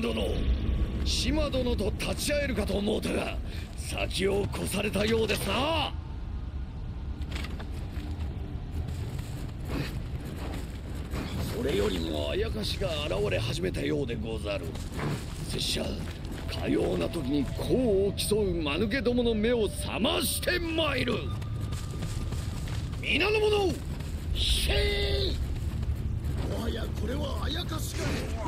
天殿、島殿と立ち会えるかと思うたが、先を越されたようですな。それよりもあやかしが現れ始めたようでござる。拙者、かような時に功を競う間抜けどもの目を覚ましてまいる。皆の者、ひえい！もはやこれはあやかしかねえわ。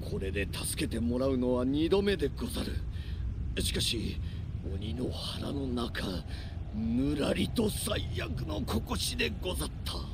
これで助けてもらうのは2度目でござる。しかし鬼の腹の中ぬらりと最悪のここしでござった。